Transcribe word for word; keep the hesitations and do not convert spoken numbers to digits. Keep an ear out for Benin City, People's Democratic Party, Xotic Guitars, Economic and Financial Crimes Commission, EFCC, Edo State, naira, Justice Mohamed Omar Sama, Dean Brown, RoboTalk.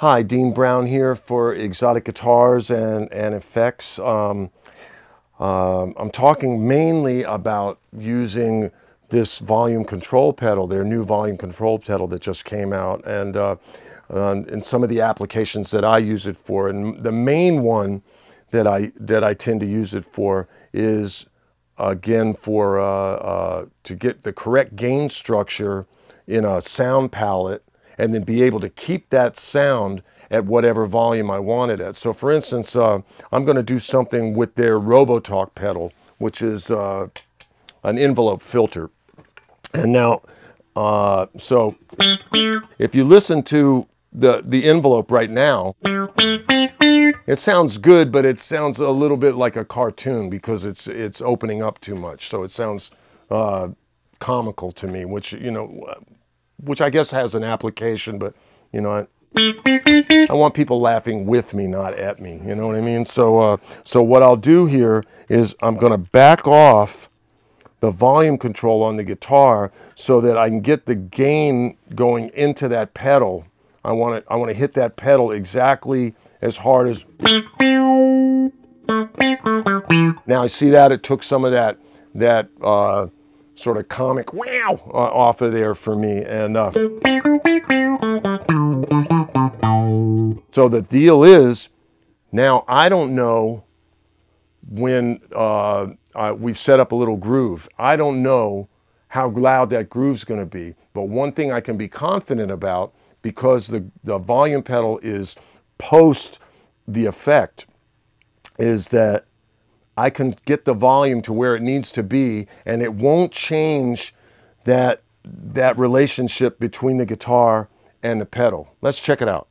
Hi, Dean Brown here for Xotic Guitars and, and Effects. Um, um, I'm talking mainly about using this volume control pedal, their new volume control pedal that just came out, and, uh, um, and some of the applications that I use it for. And the main one that I, that I tend to use it for is, again, for, uh, uh, to get the correct gain structure in a sound palette, and then be able to keep that sound at whatever volume I want it at. So for instance, uh, I'm gonna do something with their RoboTalk pedal, which is uh, an envelope filter. And now, uh, so if you listen to the, the envelope right now, it sounds good, but it sounds a little bit like a cartoon because it's, it's opening up too much. So it sounds uh, comical to me, which, you know, which I guess has an application, but, you know, I, I want people laughing with me, not at me, you know what I mean? So, uh, so what I'll do here is I'm going to back off the volume control on the guitar so that I can get the gain going into that pedal. I want to, I want to hit that pedal exactly as hard as... Now, I see that it took some of that, that, uh, sort of comic wow uh, off of there for me. And uh, so the deal is, now I don't know when uh, uh, we've set up a little groove. I don't know how loud that groove's going to be. But one thing I can be confident about, because the, the volume pedal is post the effect, is that I can get the volume to where it needs to be, and it won't change that, that relationship between the guitar and the pedal. Let's check it out.